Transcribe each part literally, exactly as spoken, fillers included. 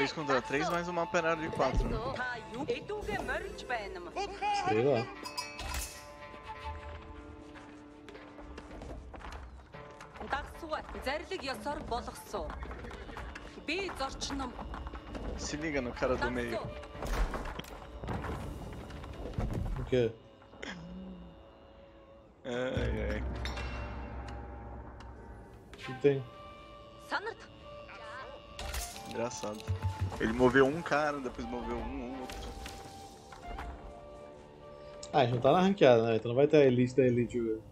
três contra três, mais um operário de quatro. Né? Sei lá. Se liga no cara do meio. O quê? Ai, ai. O que tem? Engraçado. Ele moveu um cara, depois moveu um, um outro. Ah, a gente não tá na ranqueada, né? Então não vai ter a elite da elite, velho.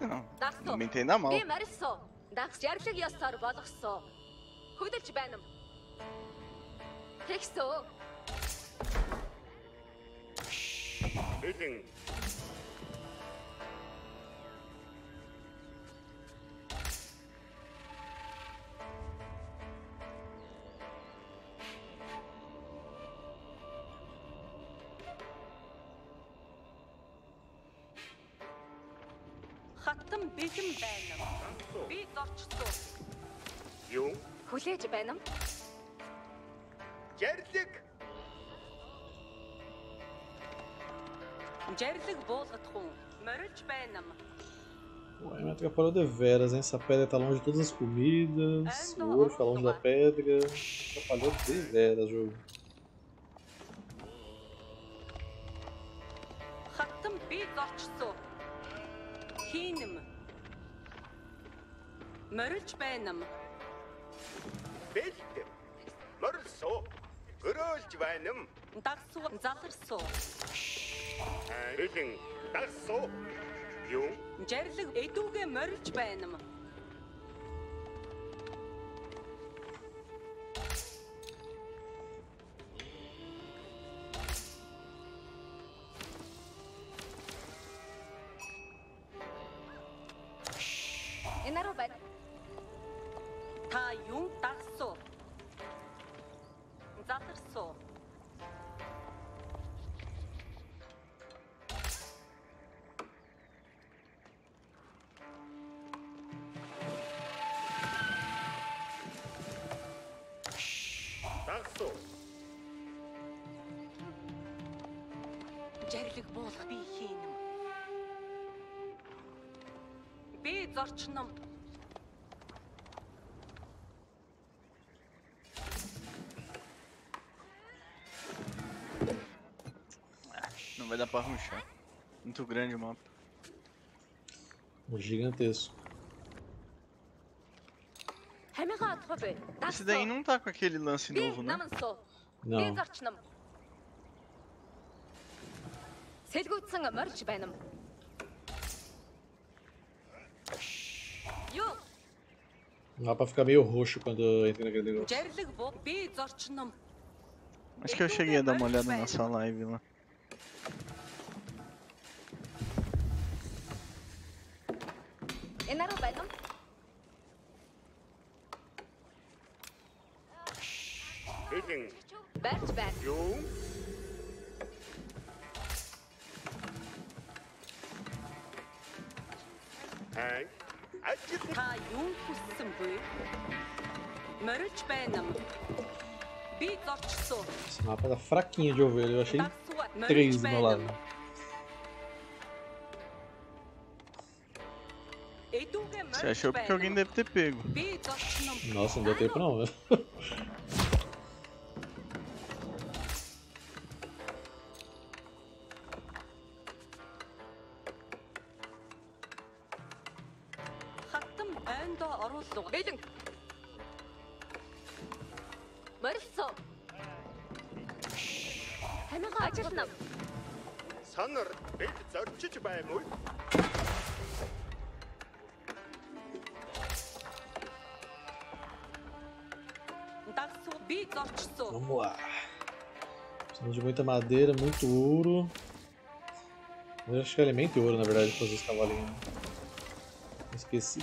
Não, não me entenda mal. Ué, me atrapalhou deveras, hein? Essa pedra tá longe de todas as comidas, o ouro tá longe da pedra. Atrapalhou deveras, jogo. Não vai dar pra rushar. Muito grande o mapa. Gigantesco. Esse daí não tá com aquele lance novo, né? Não. O mapa fica meio roxo quando entra naquele negócio. Acho que eu cheguei a dar uma olhada na sua live lá. Esse mapa tá fraquinho de ovelha, eu achei três do meu lado. Você achou porque alguém deve ter pego. Nossa, não deu tempo não, velho. Vamos lá. Precisamos de muita madeira, muito ouro. Eu acho que é alimento e ouro, na verdade, para fazer esse cavalinho. Esqueci.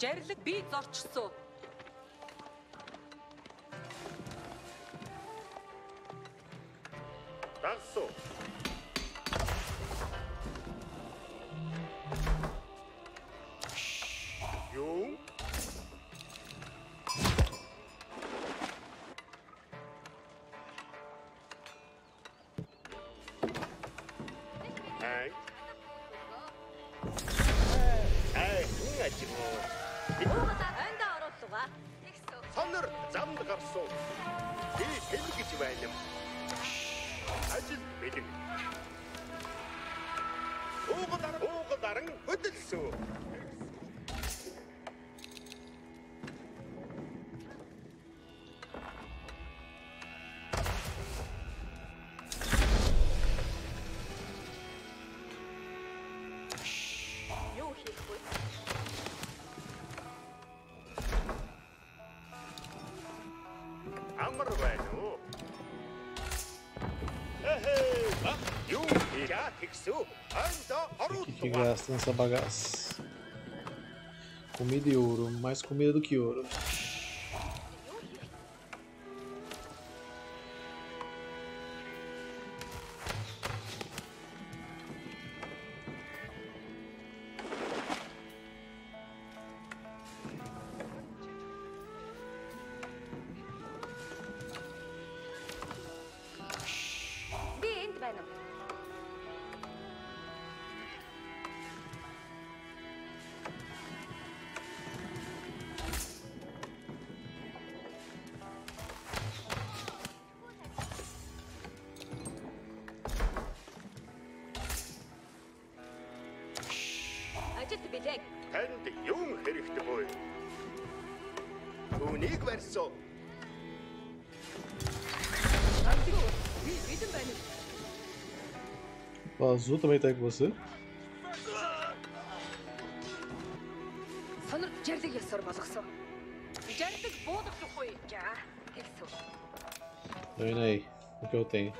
Жарлаг би зорчсон. Дансуу. Юу? Ай. Ай, энэ ч юм уу? Энд оруулгаа. Сонор замд гарсан. Би хэн гэж байна юм? Ажил бэлэг. Уугадар уугадарн хөдөлсөө. Que gasta nessa bagaça. Comida e ouro, mais comida do que ouro. O azul também tá aí com você? Tá vendo aí o que eu tenho?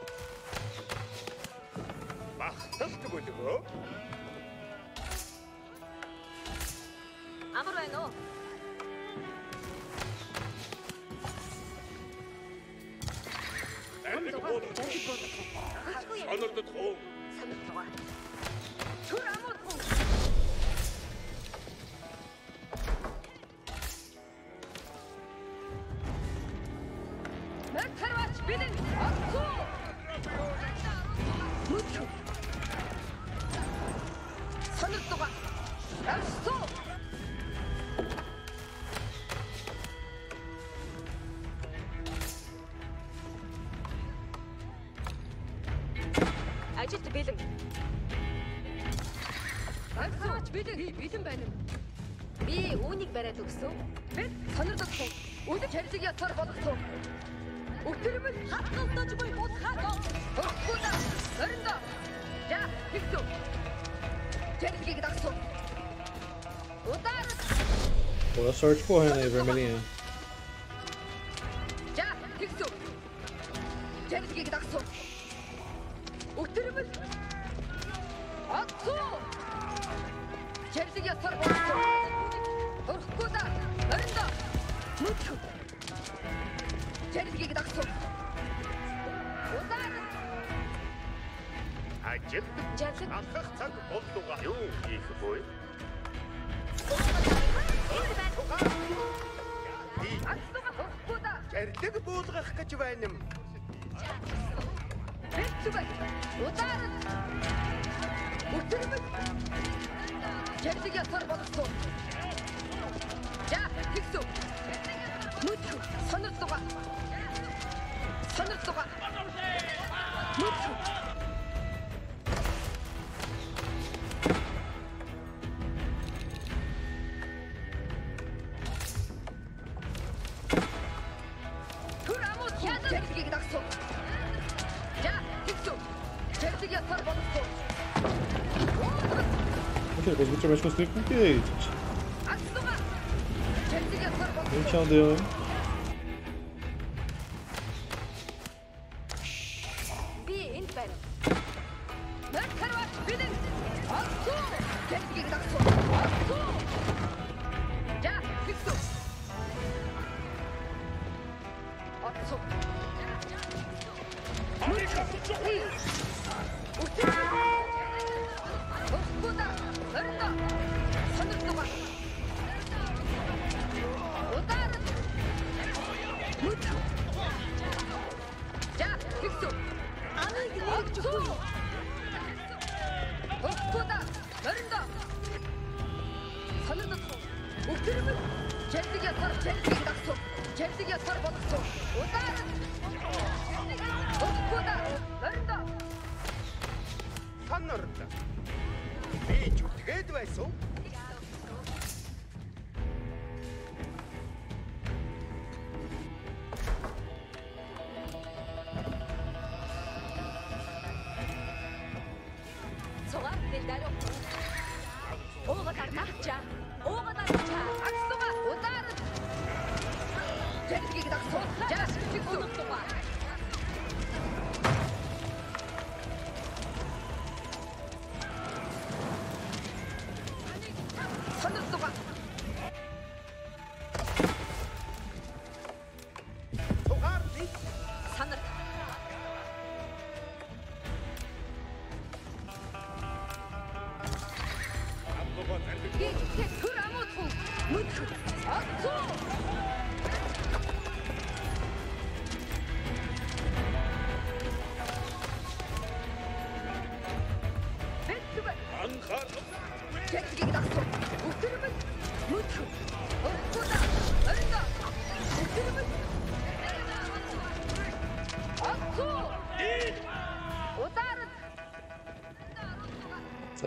Boa sorte correndo aí, vermelhinha. Mas construir com o que, gente? Não tinha um deu, hein?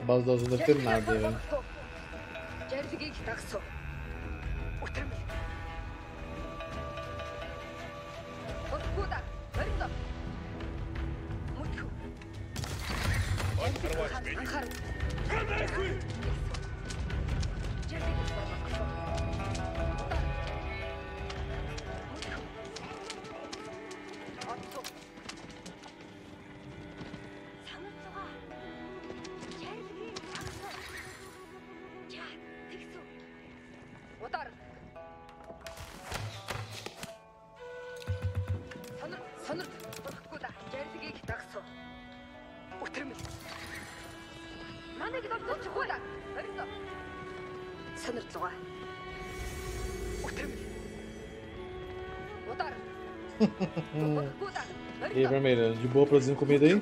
Bazıları nerede ya? E aí, vermelha, de boa produzindo comida aí?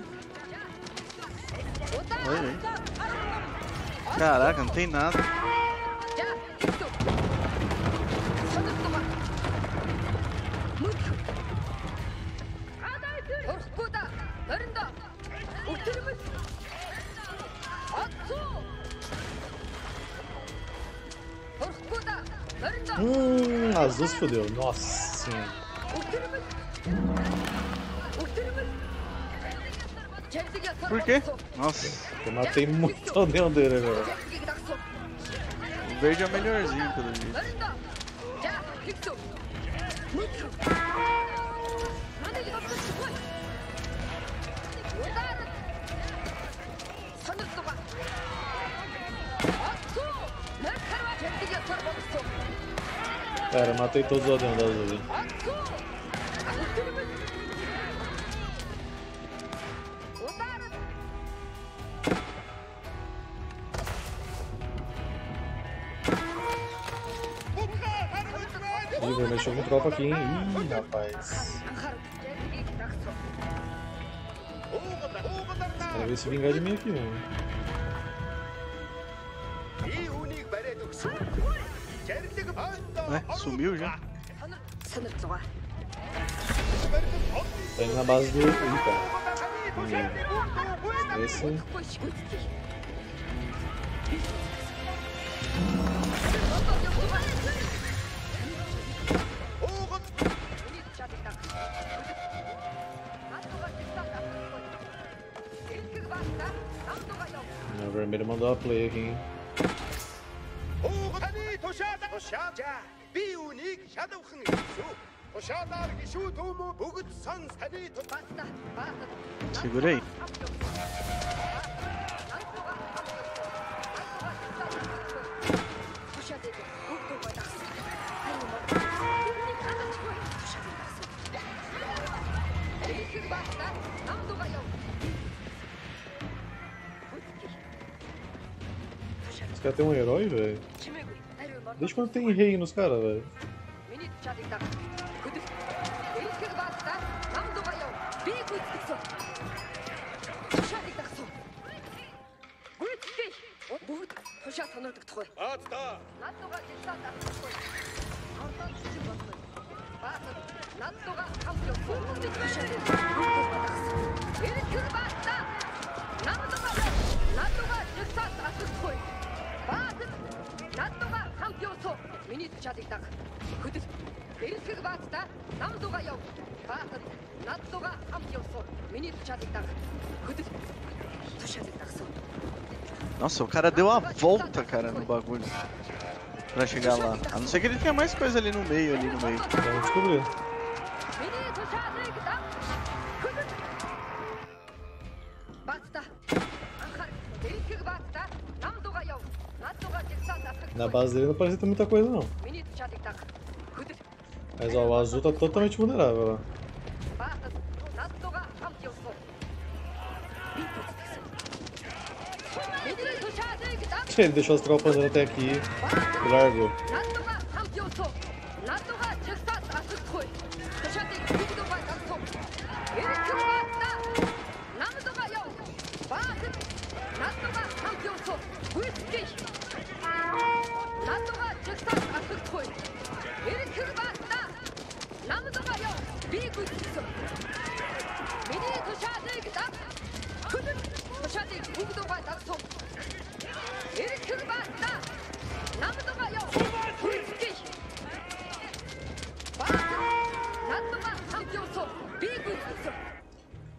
Oi. Caraca, não tem nada. Hum, azul se fodeu, nossa senhora. Por quê? Nossa, eu matei muito o leão dele agora. O verde é o melhorzinho, pelo jeito. Cara, eu matei todos os leões da azul. Deixou com tropa aqui, hein? Ih, rapaz. Pra ver se vingar de mim aqui, mano. Ué, sumiu já? Tá indo na base do outro aí, cara. E esse... O vermelho mandou a play aqui, hein? Segura aí. Os caras têm um herói, velho. Desde quando tem rei nos caras, velho? Nossa, o cara deu a volta, cara, no bagulho pra chegar lá. A não ser que ele tenha mais coisa ali no meio, ali no meio. Vamos descobrir. Na base dele não parece ter muita coisa, não. Mas ó, o azul tá totalmente vulnerável lá. Ele deixou as tropas até aqui e largou.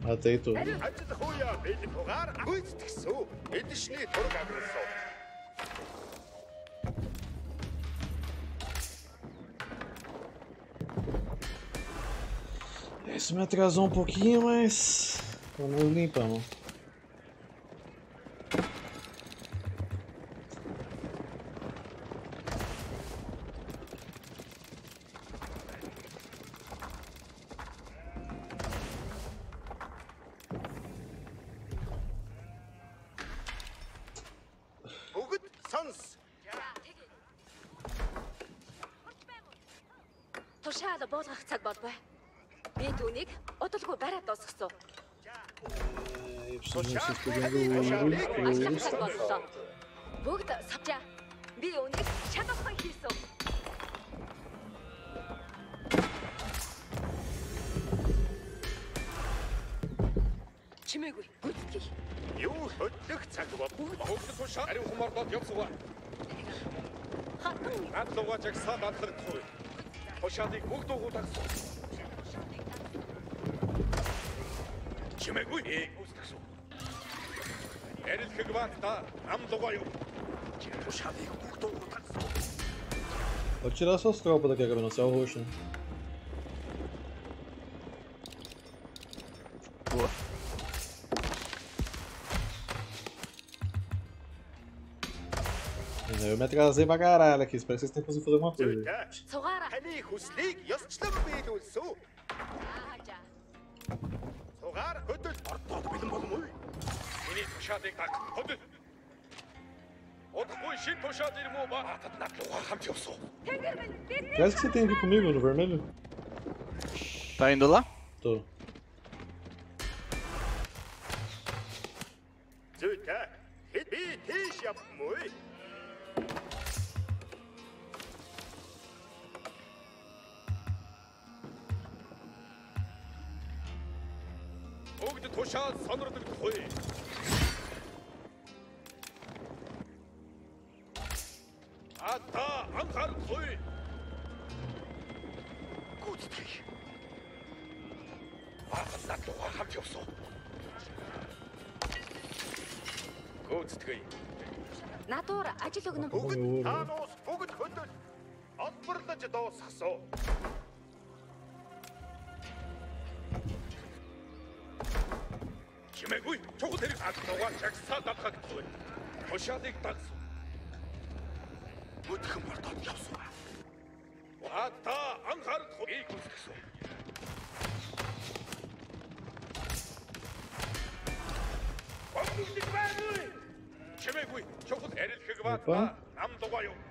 Matei tudo. Isso me atrasou um pouquinho, mas vamos limpar, mano. Pode tirar suas tropas daqui, Gabriel, você é o roxo, né? Boa. Eu me atrasei pra caralho aqui, espero que vocês tenham conseguido fazer alguma coisa. Parece que você tem aqui comigo no vermelho. Tá indo lá? Tô. Ata, angar, Opa. A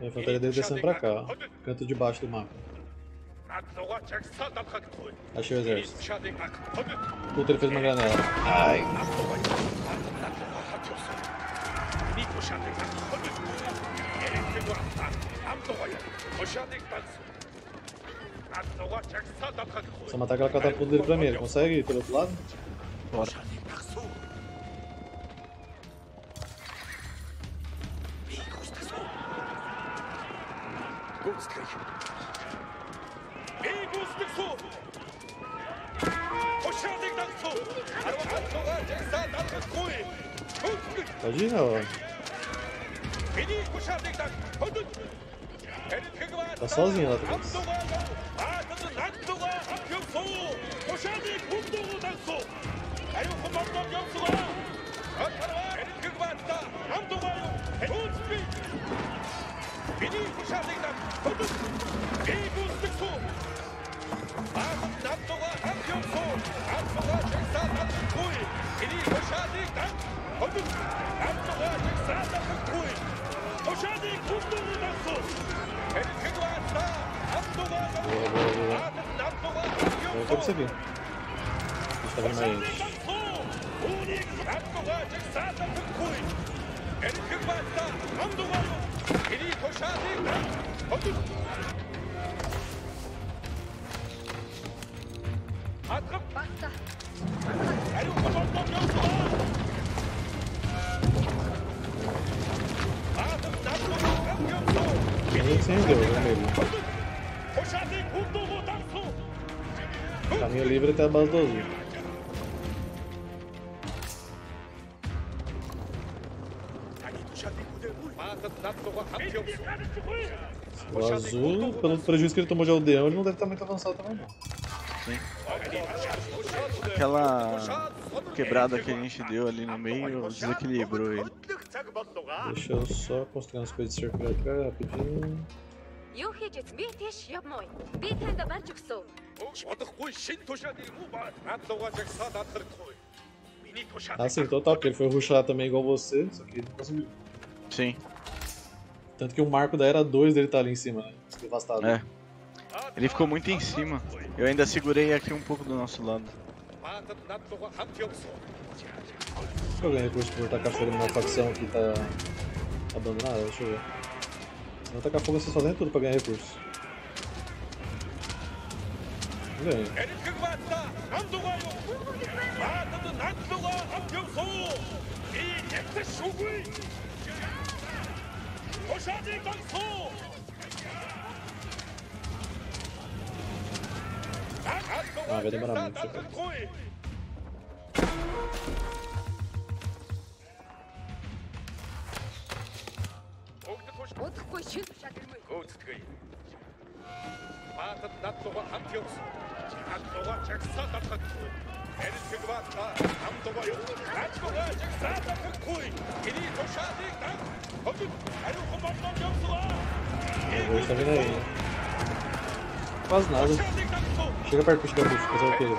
infantaria deve descendo pra cá, ó. Canto de baixo do mapa. Achei o exército. Puta, ele fez uma granada. Ai. Só matar aquela catapulta dele pra mim. Ele consegue ir pelo outro lado? Bora. Pode ir, não. Tá sozinho lá atrás. Eu tô percebendo. Tá vendo aí? Caminho livre até a base do azul. O azul, pelo prejuízo que ele tomou de aldeão, ele não deve estar muito avançado também, não. Sim. Aquela quebrada que a gente deu ali no meio desequilibrou ele. Deixa eu só construir umas coisas de cerco pra cá, rapidinho. Ah, sim, total, porque ele foi rushar também igual você, só que ele não conseguiu. Sim. Tanto que o marco da era dois dele tá ali em cima, né? Devastado. É. Ele ficou muito em cima. Eu ainda segurei aqui um pouco do nosso lado. Deixa eu ganhar recurso por tacar fogo numa facção que tá abandonada, deixa eu ver. Se não tacar fogo, você só tem tudo pra ganhar recurso. Ganha. Ah, vai demorar muito. Eu vou estar vindo aí. Quase nada. Chega perto para chegar fazer o quê?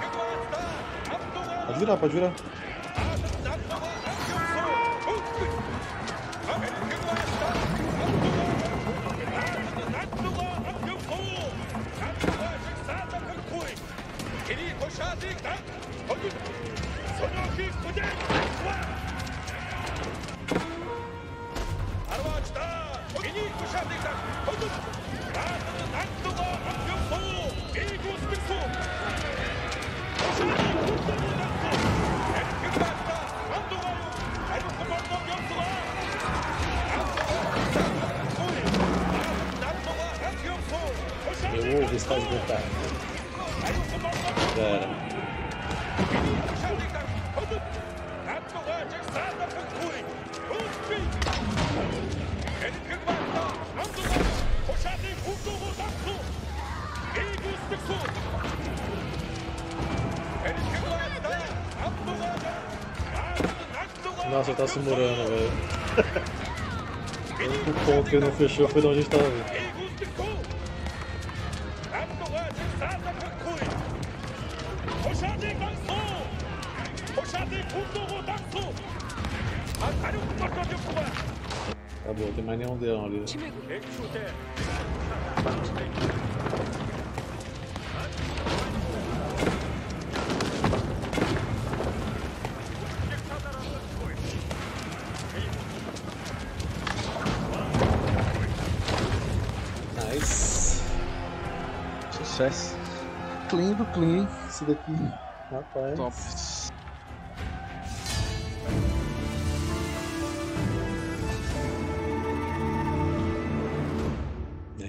Pode virar, pode virar. Meu ovo está esgotado. Já era. Nossa, ele tá se murando, velho. O ponto que ele não fechou foi de onde a gente tava vindo. Tá bom, tem mais nenhum leão ali. Nice. Sucesso. Clean do clean. Isso daqui. Rapaz. Top.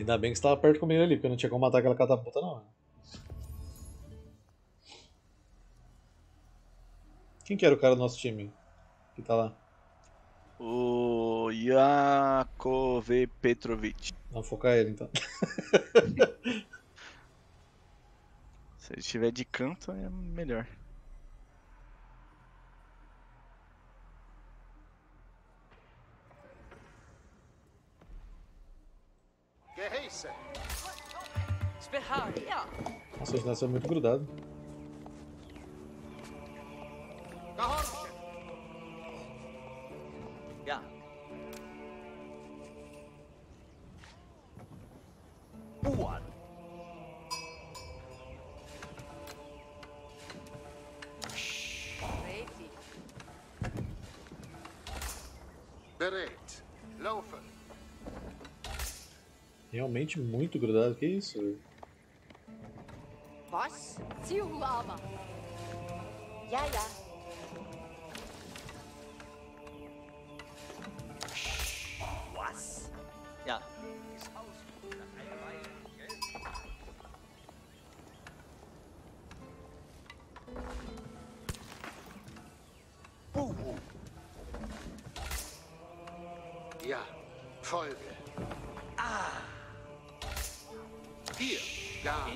Ainda bem que você tava perto comigo ali, porque eu não tinha como matar aquela catapulta não. Quem que era o cara do nosso time que tá lá? O Yakov Petrovic. Vamos focar ele então. Se ele estiver de canto é melhor. Nossa, eles nasceram muito grudados. Realmente muito grudado, que isso? Was? Lama. Ya ya. Was? Ja. Uh. Ja, Folge. Ah. Hier. Ja.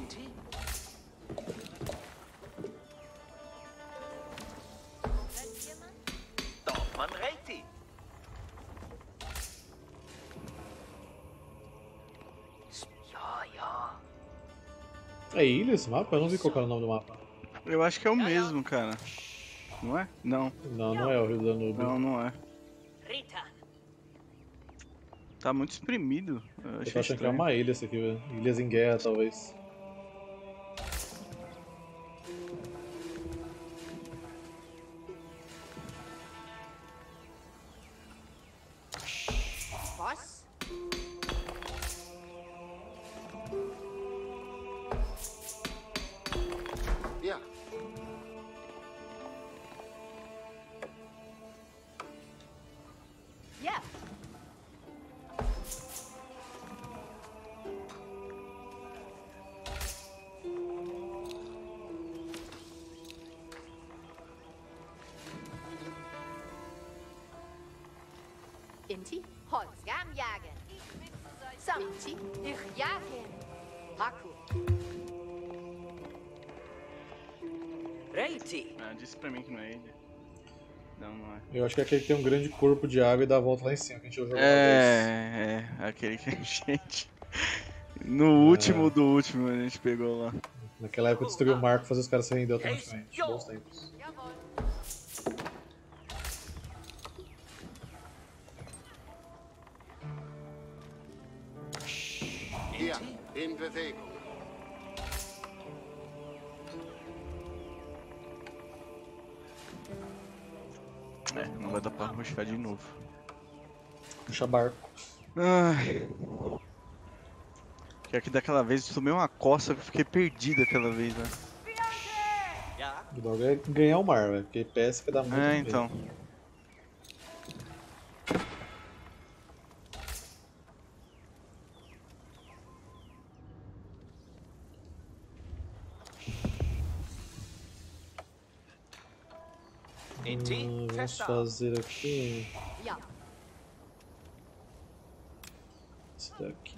É ilha esse mapa? Eu não vi qual era o nome do mapa. Eu acho que é o mesmo, cara. Não é? Não. Não, não é o Rio de Danube. Não, não é. Tá muito exprimido. Eu, eu tô achando que é uma ilha essa aqui, velho. Ilhas em Guerra, talvez. Inti, Holz, Gam jagen. Samti, ich jagen. Haku. Reiti. Ah, disse pra mim que não é ele. Não, não é. Eu acho que é aquele que tem um grande corpo de água e dá a volta lá em cima, que a gente jogou. É, é, é, aquele que a gente. No último é. do último a gente pegou lá. Naquela época destruiu o Marco e fazia os caras se render automaticamente. Bons tempos. É, não vai dar pra puxar de novo. Puxa barco. Ai. Pior que daquela vez eu tomei uma coça que eu fiquei perdido aquela vez, né? O dog é ganhar o mar, velho. Porque pesca dá muito. É, então. Medo. Hum, vamos fazer aqui esse daqui.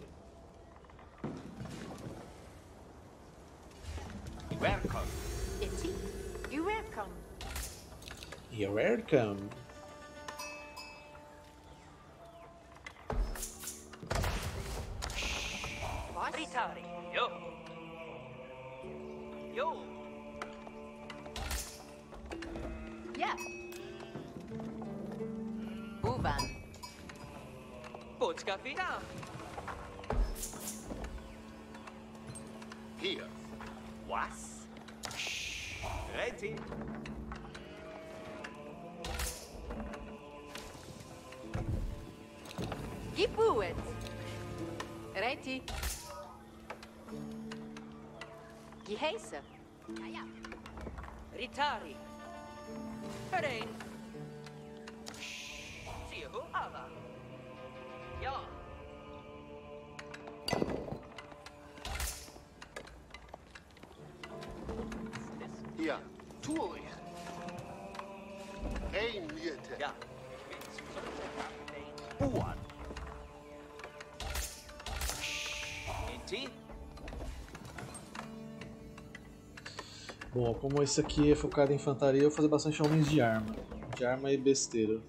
Welcome. You're welcome. You're welcome. Yo. Yo. Yeah. Uvan. Scuffy? Down. Here. Was? Shh. Ready. Gipuet. Ready. Gihesa. Aya. Ritari. Hurrain. Shh. See who other. Yellow. Ja, Turi. Reinmierte. Ja. Uan. Enti. Bom, como esse aqui é focado em infantaria, eu vou fazer bastante homens de arma. De arma e besteira.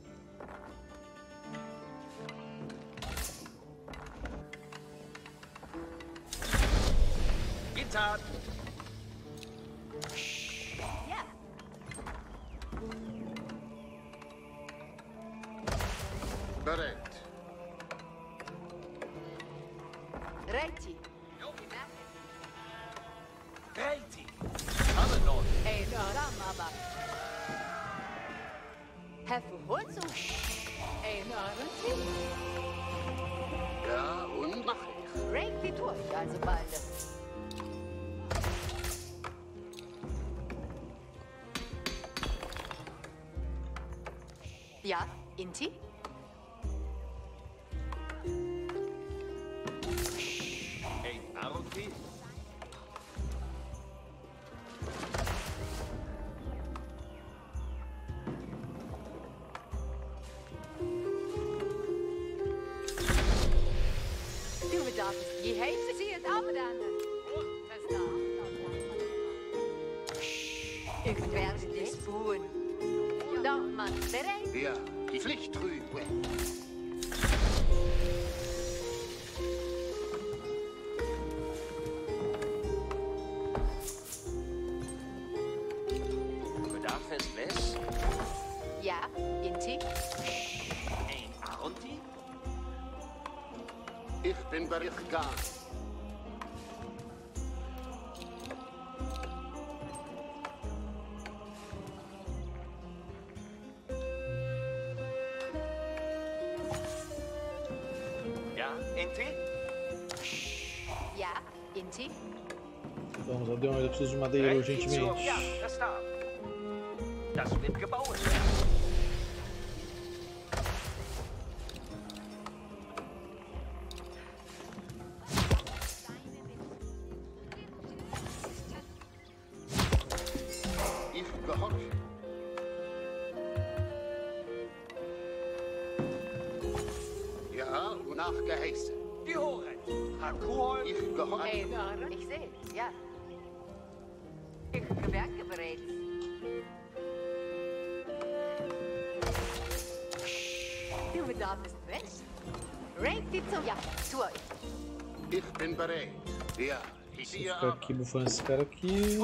Vamos, Adeon, eu preciso de madeira urgentemente. Vou ficar aqui bufando esse cara aqui.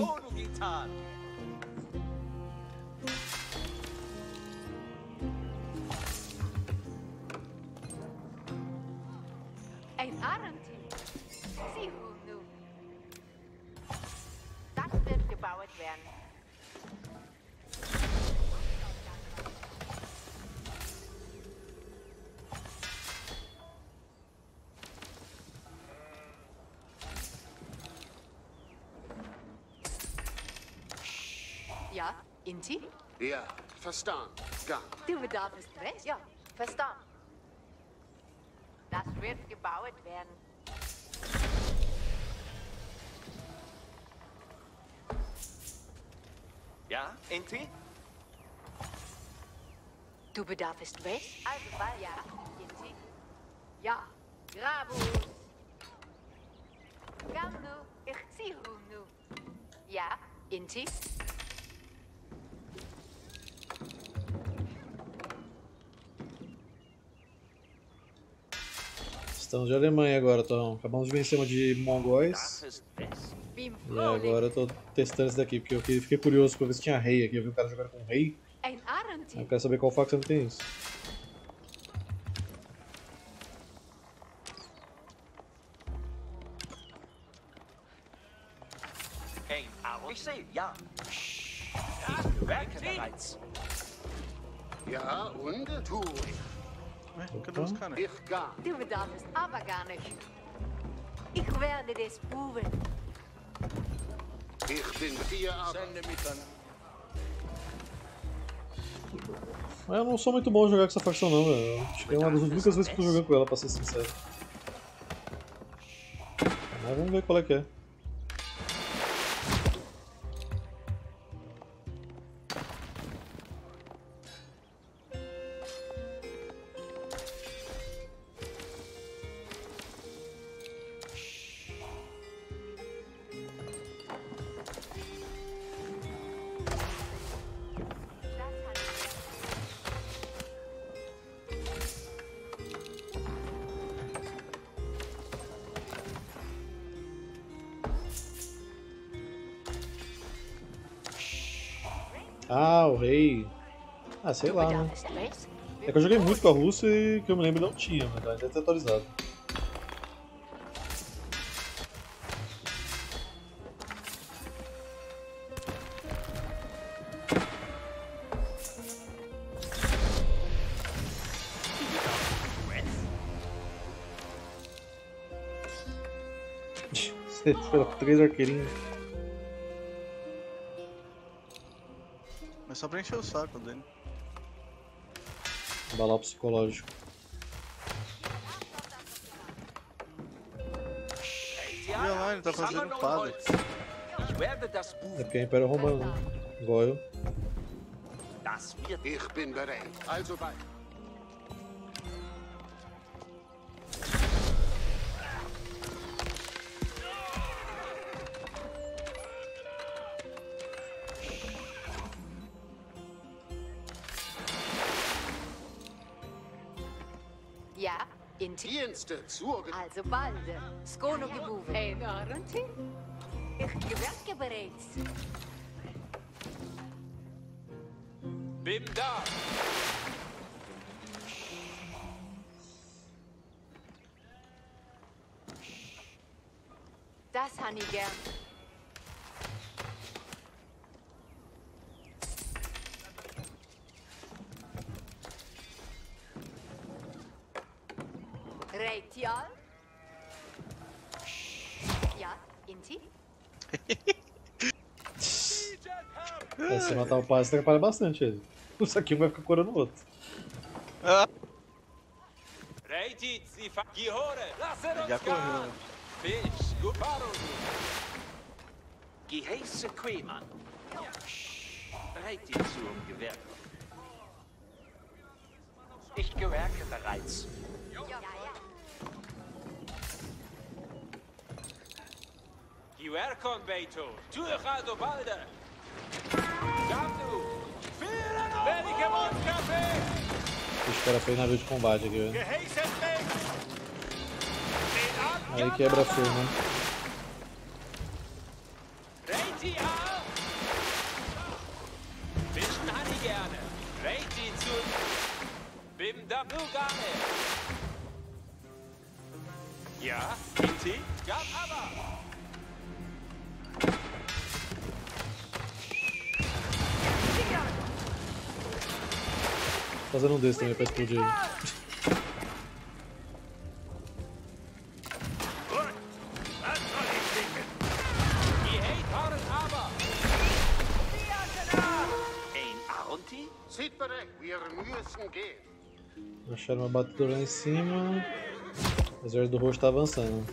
Inti? Ja, verstanden. Du bedarfst recht? Ja, verstanden. Das wird gebaut werden. Ja, Inti? Du bedarfst recht? Also bald, ja, Inti? Ja, Grabus. Gamnu, ich zieh nu. Ja, Inti? Estamos de Alemanha agora, então. Acabamos de vencer uma de mongóis. E agora eu tô testando isso daqui, porque eu fiquei curioso pra ver se tinha rei aqui. Eu vi o cara jogando com rei. Eu quero saber qual facção que tem isso. see, ja. Ich merke bereits. Ja, und? Du. Ich gar. Du bedarfst aber gar nicht. Ich werde das proben. Ich bin hier aber... Eu não sou muito bom em jogar com essa facção não, velho. Acho que é uma das únicas vezes que eu joguei com ela, pra ser sincero. Mas vamos ver qual é que é. Ah, o rei. Ah, sei lá, né? É que eu joguei muito com a Rússia e que eu me lembro não tinha, mas deve ter atualizado. Três arqueirinhos. Só pra encher o saco dele. Balau psicológico. Olha lá, ele tá fazendo padre. É porque é Império Romano, né? Igual eu. Also bald. Skono gebuven. Hey, Norenti? Ich gewerke bereits. Bin da! Das han ich gern. Reitial? Ja, Inti? É, se matar o pai, você atrapalha bastante ele. Isso aqui vai ficar corando o outro. Já correu. Geheiße Queeman. Reitit zu um Gewerk. Ich gewerke bereits. Welcome, Beto. Durchado balde. Gato. Fira. Beliche Mondcafé. Os caras fez navio de combate aqui, velho. Aí quebra fogo, né? Ja, Inti. Gab aber. Fazendo um desse também pra explodir. Acharam uma batedora lá em cima. O exército do roxo tá avançando.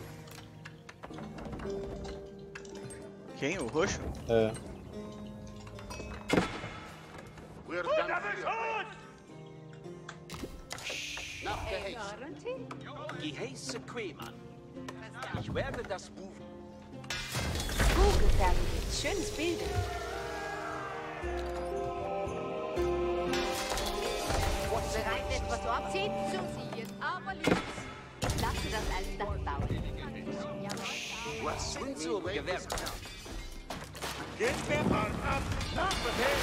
Quem? O roxo? É. Die heiße Queeman. Ich werde das Buch. Google Family. Schönes Bild. Bereit etwas zu abziehen? Sie ist aber links. Ich lasse das als Dach bauen. Was sind so Gewerbe? Geht mir mal ab. Nach Befehl.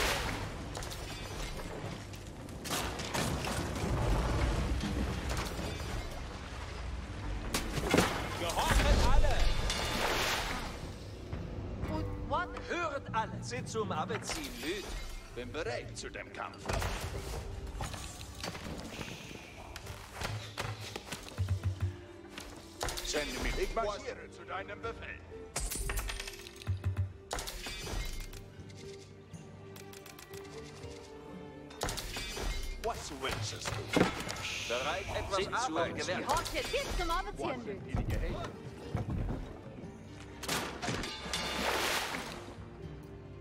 zum Abziehen, Lüd. Bin bereit zu dem Kampf. Sende mich. Ich marschiere zu deinem Befehl. Was wünschest du? Bereit, etwas Arbeit gewährt. Jetzt geht's zum Abziehen, Lüd.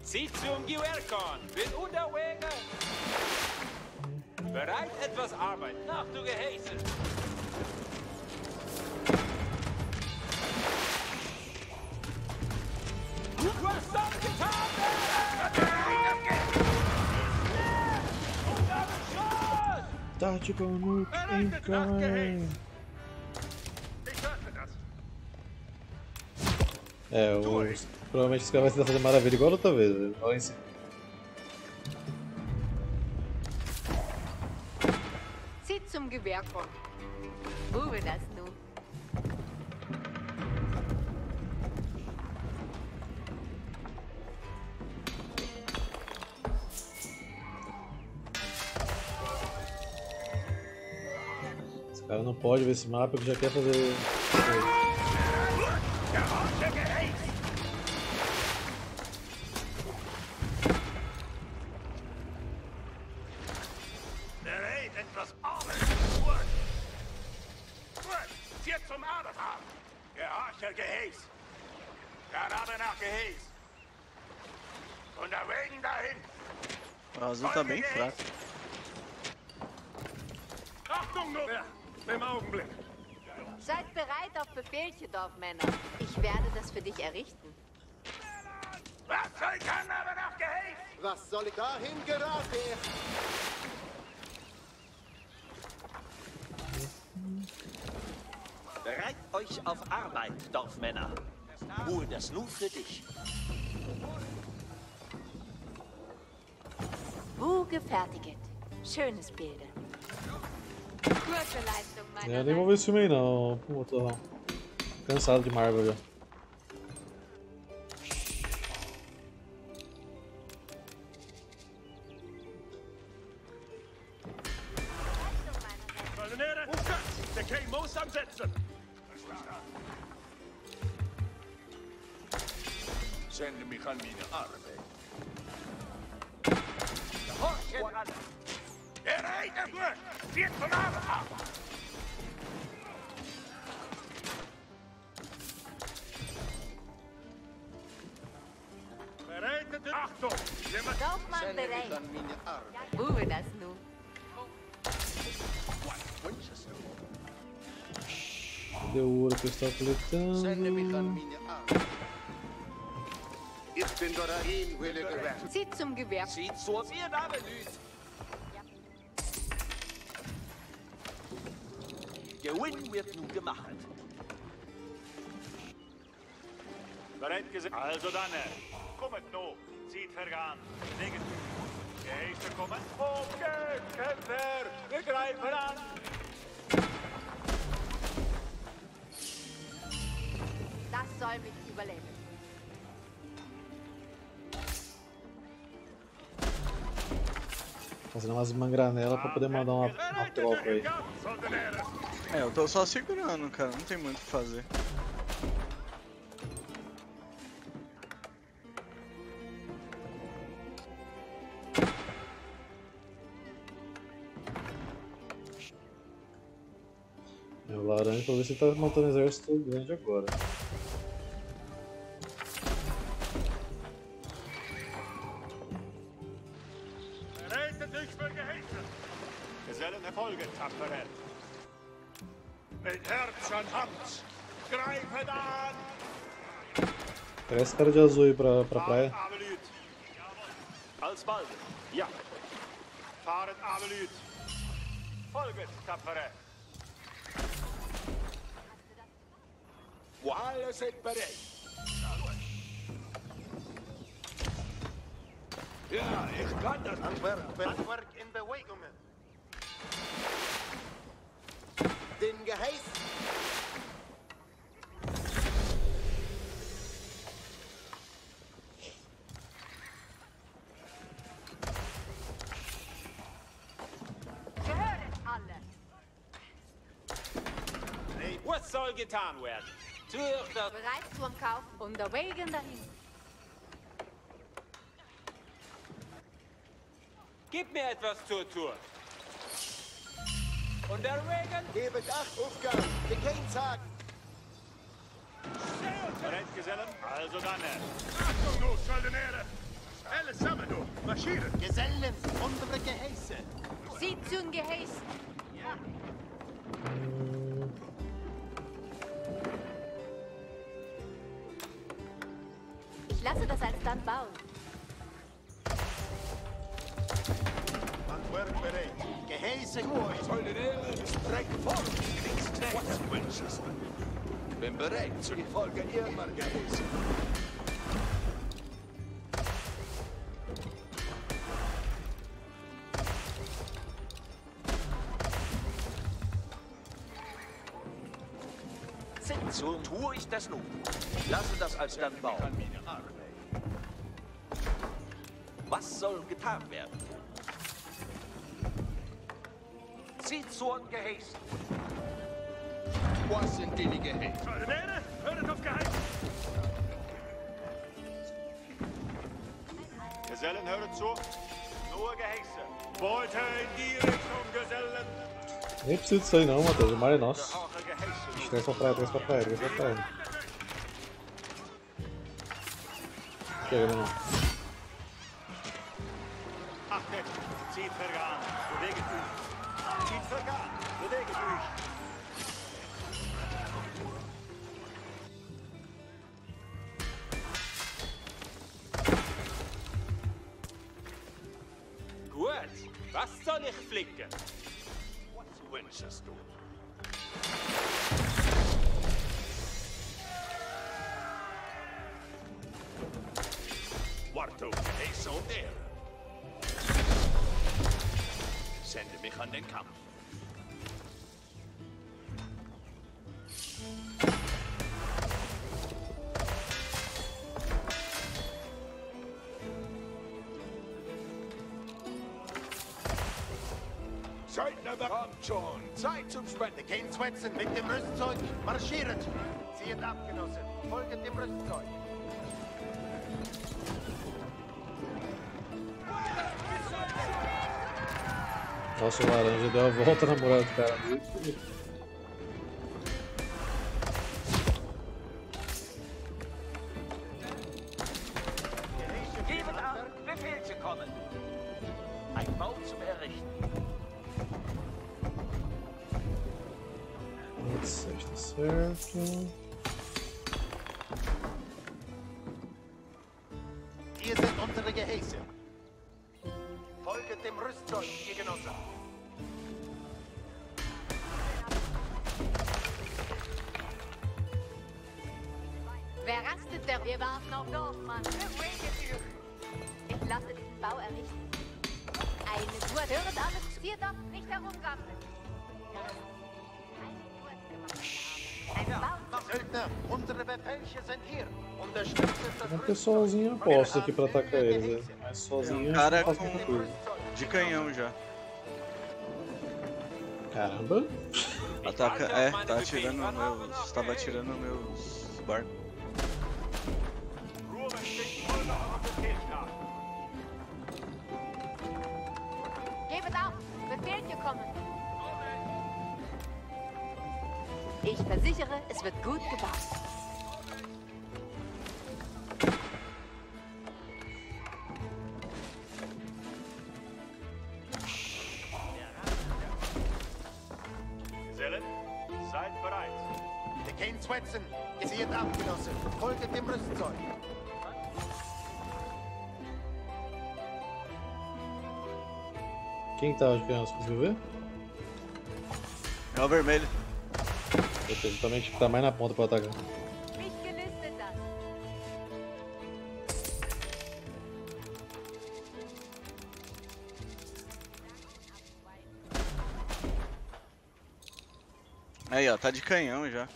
Sitzung Givercon, bin unterwegs. Bereit etwas Arbeit. Nach du Gehäse. Du hast das getan! Tática Unut em Guerra. É, o... Provavelmente esse cara vai se fazer maravilha igual outra vez. Olha em cima. Sitz zum Gewehr kommt. Wo will das du? Esse cara não pode ver esse mapa que já quer fazer. Dorfmänner, hol das nun für dich. Wo gefertigt. Schönes Bilde. Gute Leistung, meine Herren. Ja, nem vou ver esse filme aí não. Pô, tô cansado de Marvel já. Ich bin dort ein williger Gewehr. Zieht zum Gewehr. Zieht zur mir, Dame Lüth. Gewinn wird nun gemacht. Bereit gesehen. Also dann, kommt no. Zieht vergan. Legen. Geheister kommen. Okay, Kämpfer. Wir greifen an. Das soll mich überleben. Fazendo umas mangranela pra poder mandar uma, uma tropa aí. É, eu tô só segurando, cara. Não tem muito o que fazer. Meu laranja, pra ver se ele tá montando um exército grande agora. Parece cara de azul aí pra, pra praia. Den Geheißen! Das soll getan werden. Türchter. Bereit zum Kauf unterwegs dahin. Gib mir etwas zur Tour. Unterwegs. Gebet acht, Aufgaben. Wir gehen sagen. Bereit, Gesellen? Also dann. Achtung, du Soldatäre! Alle zusammen, du! Marschieren! Gesellen, unsere Geheiße! Sitzung geheißen! Ja! Ich lasse das als dann bauen. Handwerk bereit! Geheiße Ruhe! Soldatäre! Streck vor! What's Winchester? Bin bereit zu die Folge Irmer gewesen. So tue ich das nun. Lasse das als dann bauen. Was soll getan werden? Zieht zu und geheißen. Was sind die, die gehängt? Soldatäre, hört auf Geheiß! Gesellen, hört zu. Nur Geheiße. Beute in die Richtung, Gesellen. Nem preciso disso aí não, Matheus. O mar é nosso. Traz pra praia, traz pra praia, traz pra praia. Chega, meu irmão. Achtet, zieht vergangen. Bewegt euch. Zieht vergangen. Bewegt euch. Was soll ich flicken? Was wünschst du? Warto, hey Soldaten! Sende mich an den Kampf. Kommt schon! Zeit zum Schwätzen! Kein Schwätzen mit dem Rüstzeug! Marschiert! Zieht ab, Genossen! Folget dem Rüstzeug! Nossa, o laranja deu a volta na moral do cara. Hier sind unsere Gehäuse. Folget dem Rüstzeug, ihr Genossen. Wer rastet der? Wir warten auf Dorfmann. Ich lasse den Bau errichten. Eine Uhr höret alles. Ihr darf nicht herumrappen. É um pessoalzinho aposta aqui pra atacar eles, né? Mas sozinho cara com de canhão já. Caramba! Ataca, é, tá atirando meus. Estava atirando meus barcos. Ich versichere, es wird gut gebaut. Gesellen, seid bereit. Wir gehen schwätzen. Gesiert ab, Genossen. Folget dem Rüstzeug. Quem tá de criança, conseguiu ver? É o vermelho. Justamente tá mais na ponta para atacar. Aí ó, tá de canhão já.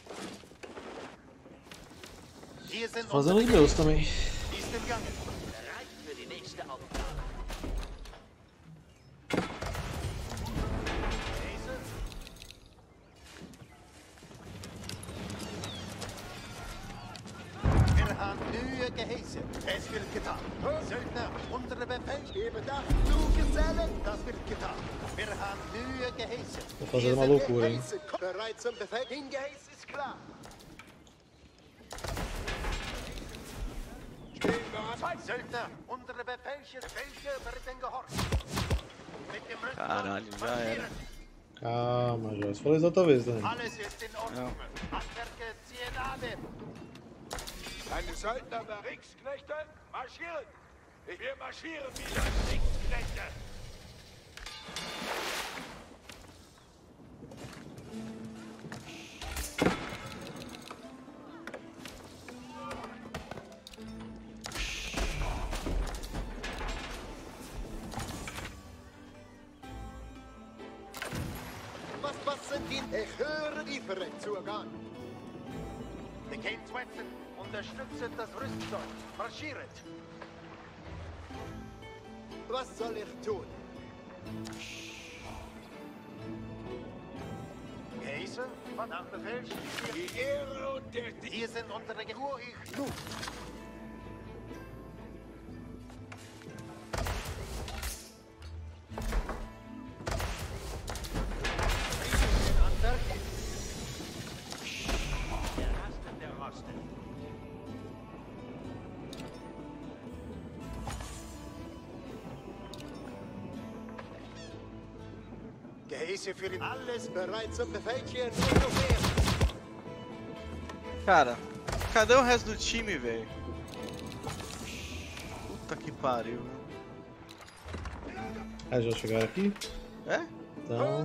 Fazendo em Deus também. Es wird getan. Söldner, unsere Befehl, gebe das zu Gesellen. Das wird getan. Wir haben Mühe geheißen. Vou fazer uma loucura, hein? Bereit zum Befehl. Hingeheißen ist klar. Söldner, unsere Befehlchen, welche werden gehorcht. Caralho, já era. Calma, já. Você falou isso outra vez, Dani. Deine Söldner der Kriegsknechte marschieren! Wir marschieren wieder, Kriegsknechte! Was passiert in der höheren Lieferung zu ergangen? Wir gehen zu Wetzen. Unterstützt das Rüstzeug. Marschiert. Was soll ich tun? Geiseln, verdammt befälscht. Die Ehre und der Dienst. Hier sind unsere Gehör. Ich nun. Cara, cadê o resto do time, velho? Puta que pariu. Ah, já chegaram aqui? É? Então...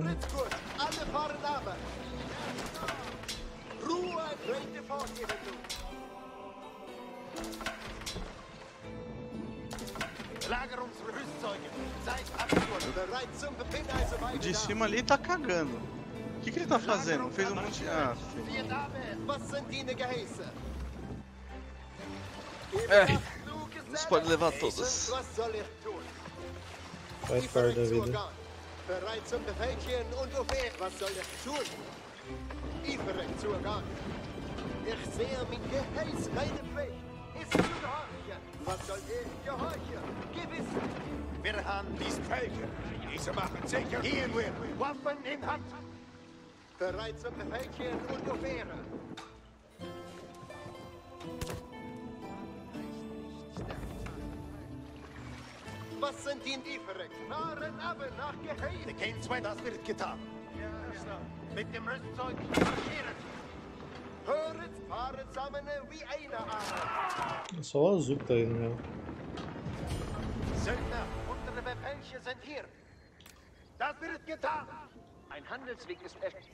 O de cima ali tá cagando. O que, que ele tá fazendo? Fez um monte de... Ah, é, isso pode levar todas. Faz parte da vida. Was soll ich gehorchen? Gewiss! Wir haben die Streiche. Diese machen sicher. Hier wird Waffen in Hand. Bereit zum Befehlchen und Gewehre. Was sind die Lieferungen? Fahren aber nach Gehege. Wir gehen zwei, das wird getan. Ja, genau. Mit dem Rüstzeug marschieren. Só azul que tá aí, né? Söldner, unsere Befehlchen sind hier. Das wird getan. Ein Handelsweg ist echt.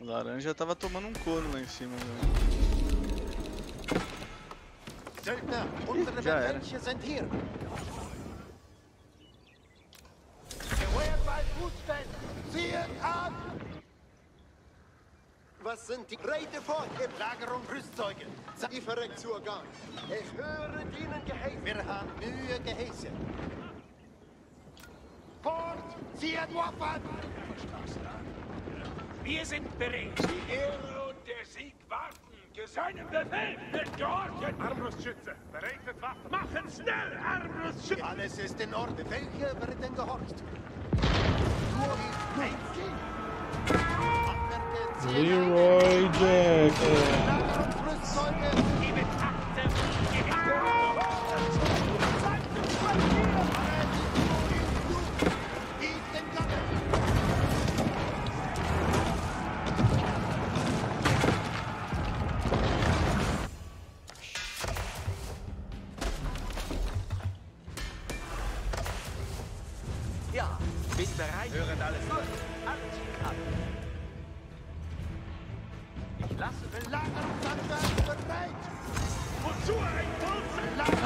O laranja tava tomando um couro lá em cima, né? Söldner, unsere Befehlchen sind hier. Was sind die breite Vorgelagerung Rüstzeuge? Die Verreckzugang. Ich höre ihnen geheißen. Wir haben Mühe geheißen. Fort, sie hat Waffen! Wir sind bereit. Die Ehre und der Sieg warten. Seinem Befehl wird georgen. Armbrustschütze, bereit mit Waffen. Machen schnell, Armbrustschütze! Alles ist in Ordnung. Welche wird denn gehorcht? Leroy Jenkins.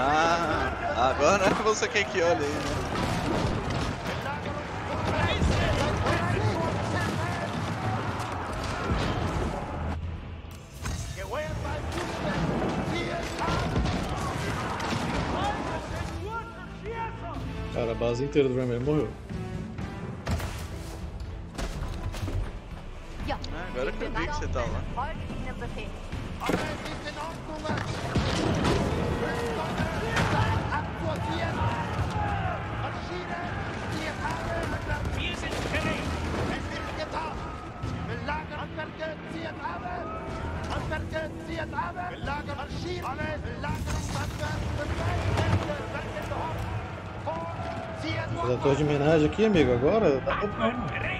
Ah, agora você quer que olhe aí. Cara, a base inteira do vermelho morreu. Yeah. Petrovic zit al, hè? Eu tô de homenagem aqui, amigo, agora tá tudo bem.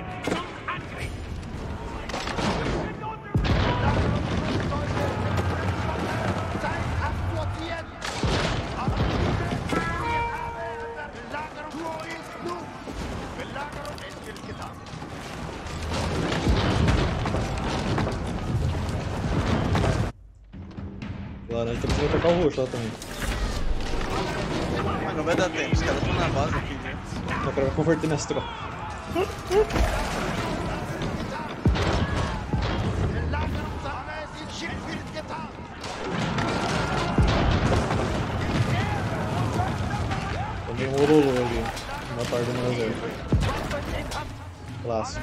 Só também. Mas não vai dar tempo, os caras estão na base aqui. Dá pra converter nas tropas. Também um orolô ali, uma parte do meu exército. Laço.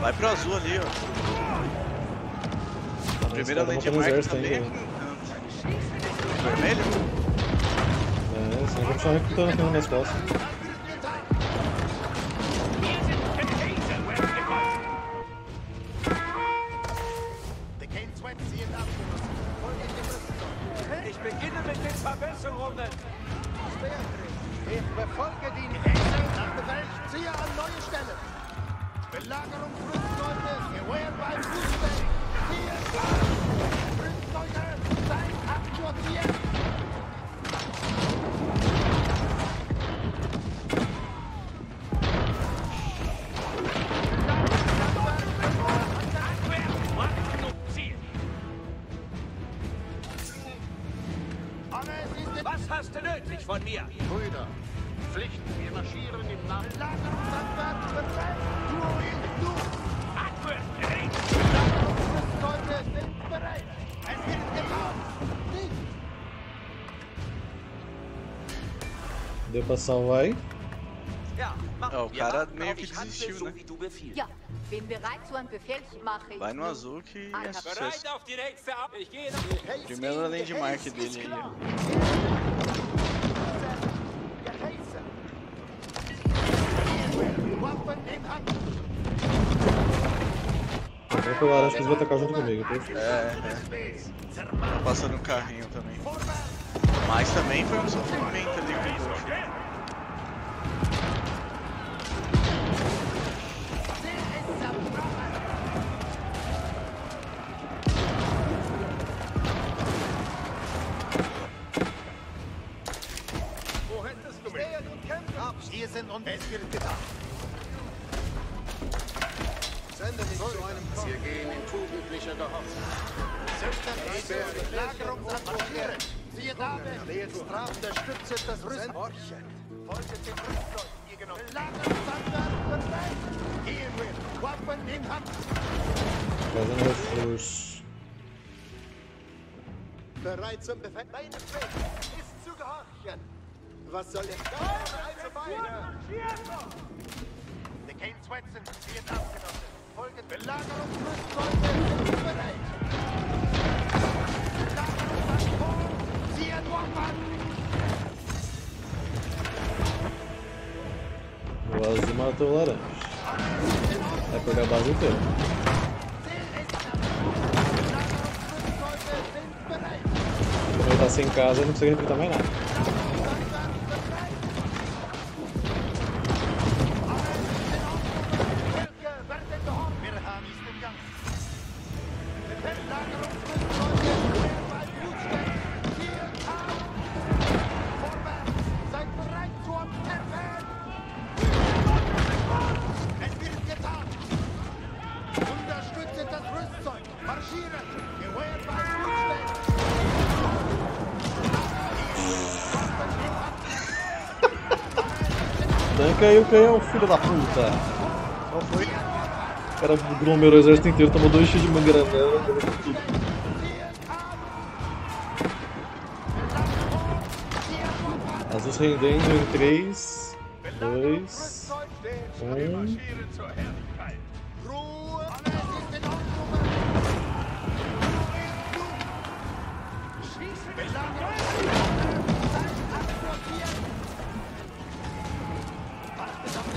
Vai pro azul ali, ó. A primeira landmark também. Vermelho? É, senão vamos só recrutando aqui nas costas. Deu pra salvar aí? É, o cara meio que desistiu, né? Vai no azul que é sucesso. Primeiro landmark dele ali. Eu acho que eles vão atacar junto comigo. Tô... É, é. Tá passando um carrinho também. Mas também foi um sofrimento ali. Was soll ich da? Die Kainschwätzen wird abgenossen. Folgend Belagerung Rüstleute sind bereit. Belagerung an Tor, sie an Waffen. O azul matou o laranja. Vai pegar a base inteira. Tá sem casa, não consegue recrutar mais nada. caiu, caiu, filho da puta! Qual foi? O cara grumou o exército inteiro, tomou dois x de uma granada, tudo. Asas rendendo em três, dois, um... O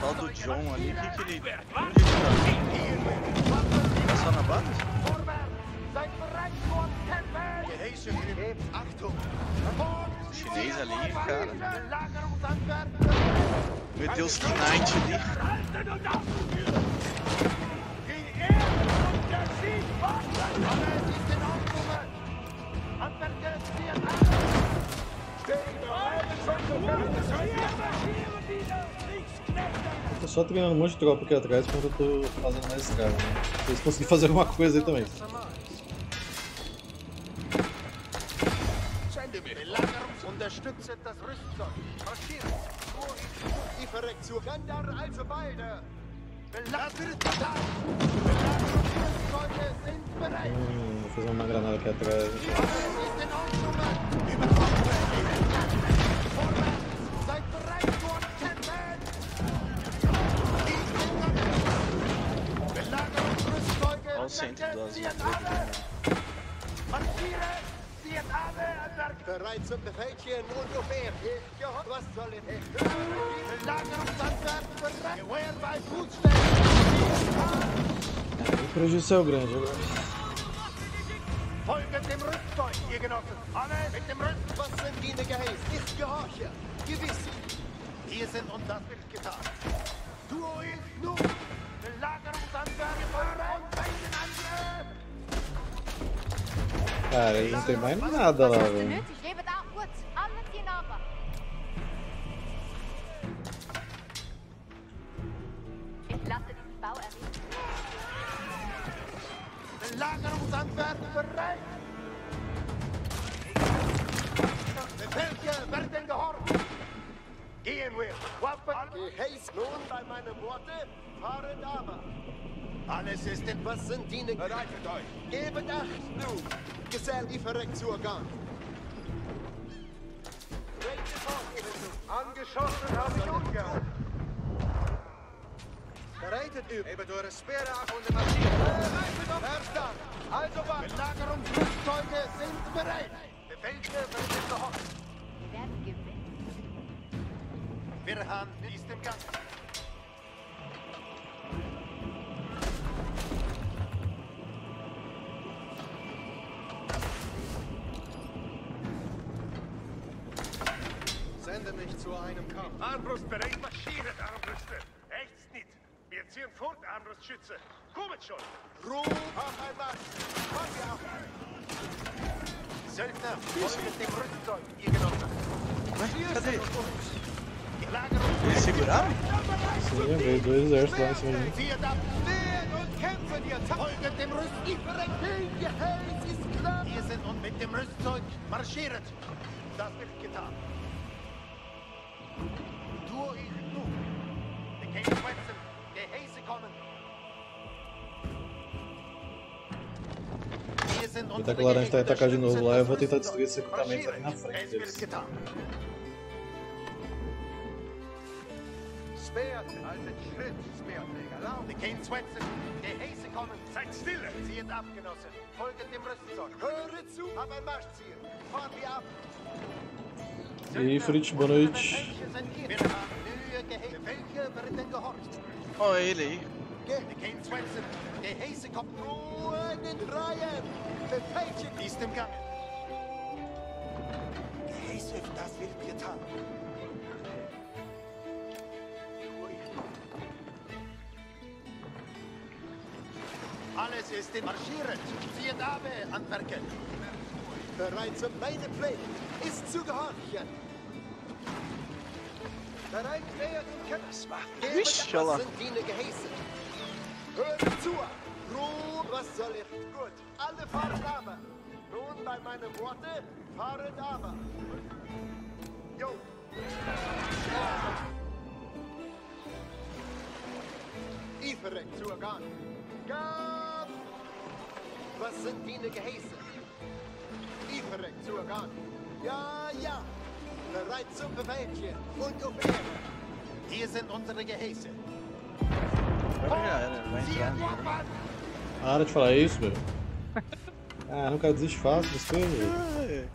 tal do John ali, o que que ele... Tá só na base? O chinês ali, cara. Meteu os Knight ali. Tô só treinando um monte de tropa aqui atrás enquanto eu tô fazendo mais estrago, né? Vocês conseguirem fazer alguma coisa aí também. Hum, vou fazer uma granada aqui atrás. Olha o centro do azul. Bereit zum Befehlchen und Ofer. Was soll denn hier? Belagerung Antwerpen. Beware bei Fußstellen. O prejuízo é grande agora. Folget dem Rückzug, ihr Genossen. Alle mit dem Rücken, was sind Diener geheißen? Ist Gehorche, gewiss. Wir sind und das wird getan. Duo ist nun. Belagerung Antwerpen. Feuerung bei den Angriff. Cara, aí não tem mais nada lá, velho. Alles ist etwas in Dienen. Bereitet euch. Gebt acht nun. Gesell die Verrecksurgang. Angeschossen habe ich umgehauen. Bereitet übt. Hebt eure Speere ab und die Maschine. Bereitet auf. Verstand. Also was. Belagerungsflugzeuge sind bereit. Befehlste werden gehofft. Wir werden gewinnen. Wir haben dies dem Ganzen. Armbrustbereit, marschiert Armbrüste. Rechts nicht. Wir ziehen fort, Armbrustschütze. Kommt schon. Ruhe auf einmal. Pass auf. Söldner, folgt dem Rückzug, ihr Genossen. Cadê? Ele seguraram? Sim, veio dois exércitos lá em cima de mim. Folgt dem Rüstzeug. Ihr Held ist klar. Wir sind und mit dem Rüstzeug marschiert. Das wird getan. Duo ich nu. Die Kämpfwetzen, die Häse kommen. Wir sind uns der Gegner. Vai atacar de novo lá, eu vou tentar destruir esse equipamento ali na frente deles. Speert, haltet Schritt, Speerträger. Die Kämpfwetzen, die Häse kommen. Seid stille. Zieht ab, Genossen. Folget dem Rüstzeug. Höret zu, aber Marschziel. Fahren wir ab. E aí, Fritz, boa noite. Olha ele aí. Alles ist in marschieren. Zieht ab, Handwerker. Bereit zur meine Pflicht. Ist zu gehorchen. Bereit werden können. Das macht nichts. Sind Diener geheißen. Hört zu. Ruhe, was soll ich? Gut, alle fahren aber. Nun bei meinen Worten, fahren aber. Jo. verrückt zugegangen. Gab! Was sind die Geheißen? Ich verrückt zugegangen. Ja, ja! Bereit zum Bewegchen und auf Ehre. Hier sind unsere Geheißen. Para de falar isso, velho. Ah, não quero desfaço das coisas, velho.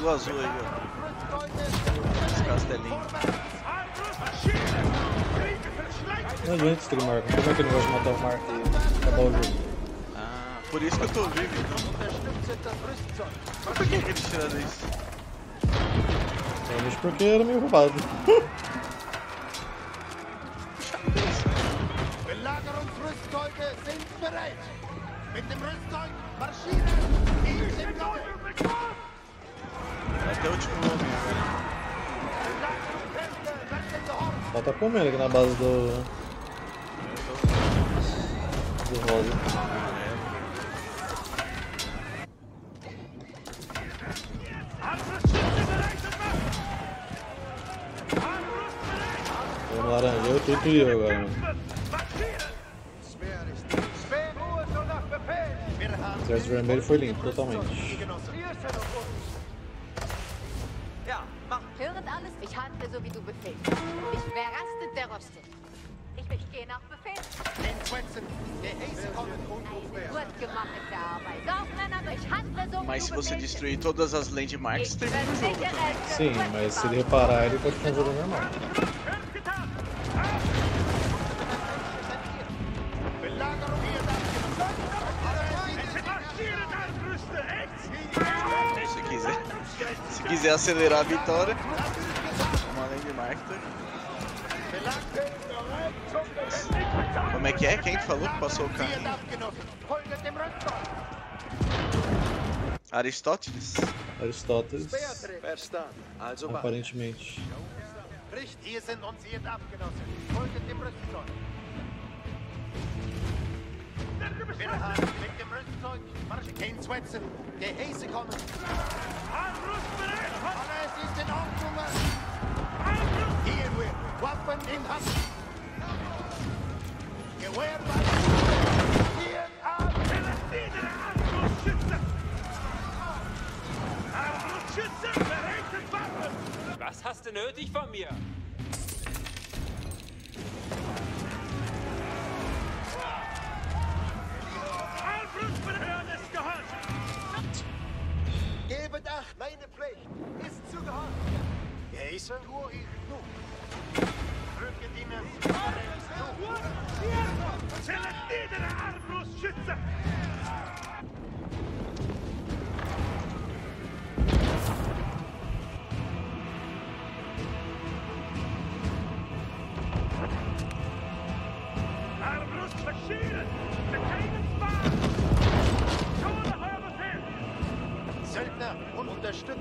Do azul aí, ó. Esse castelinho. Não adianta streamar, como é que ele vai matar o Marco e acabar o jogo? Ah, por isso que eu tô vivo então. Mas por que ele tirando isso? Talvez porque era meio roubado. Tá comendo aqui na base do... do rosa. Eu laranjei o tudo e eu agora, mano. O exército vermelho foi limpo totalmente. Mas se você destruir todas as landmarks, tem um jogo. Sim, mas se ele reparar, ele pode fazer o jogo normal. Se quiser, se quiser acelerar a vitória, uma landmark. Como é que é? Quem falou que passou o carrinho? Aristóteles? Aristóteles. Aparentemente. Was hast du nötig von mir? Einflussbehörden ist gehorcht! Gebet acht, meine Pflicht ist zu gehorchen! Geheißen tue ich genug! Drücke die Menschen! Zählen niedere Armbrustschütze! Wer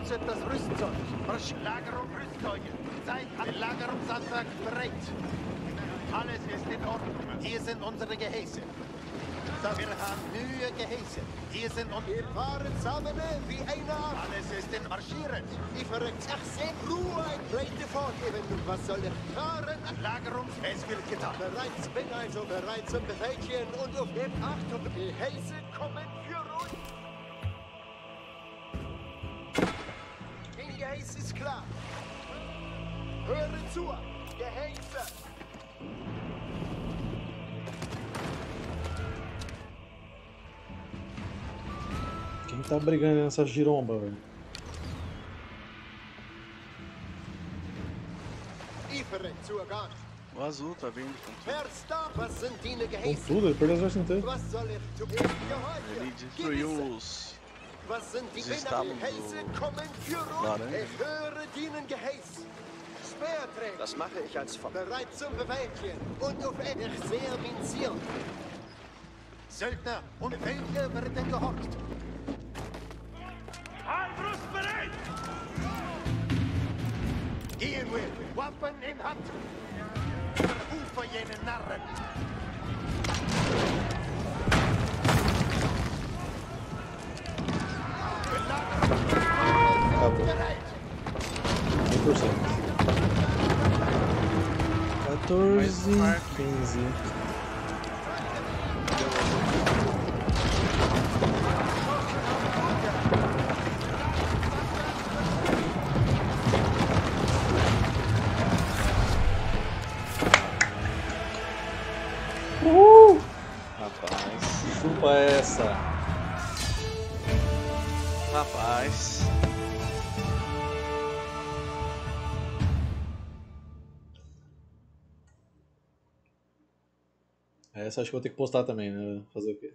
Besetzt das Rüstzeug. Lagerung Rüstzeuge. Seid an Lagerungsantrag bereit. Alles ist in Ordnung. Hier sind unsere Gehäuse. Das wir haben neue Gehäuse. Hier sind und wir fahren zusammen wie einer. Alles ist in Marschieren. Die verrückt achtzehn Ruhe ein Breite vorgeben. Was soll der fahren? Lagerung, es wird getan. Bereits bin also bereit zum Befehlchen und auf dem Achtung. Gehäuse kommen für uns. Den Gehäuse ist klar. Höre zu. Gehäuse. Quem tá brigando nessa giromba, velho? O azul tá vindo com tudo. Com tudo? Ele perdeu as vestes inteiras. Ele destruiu os... os estalos do laranja. Das mache ich als Fahrer. Bereit zum Bewältigen und auf Ende sehr minzieren. Söldner und Befehle werden gehorcht. Halbrust bereit! Gehen wir, Waffen in Hand! Rufe jene Narren! Belagerung! Bereit! cem por cento. quatorze, quinze. Rapaz, essa acho que vou ter que postar também, né? Fazer o quê?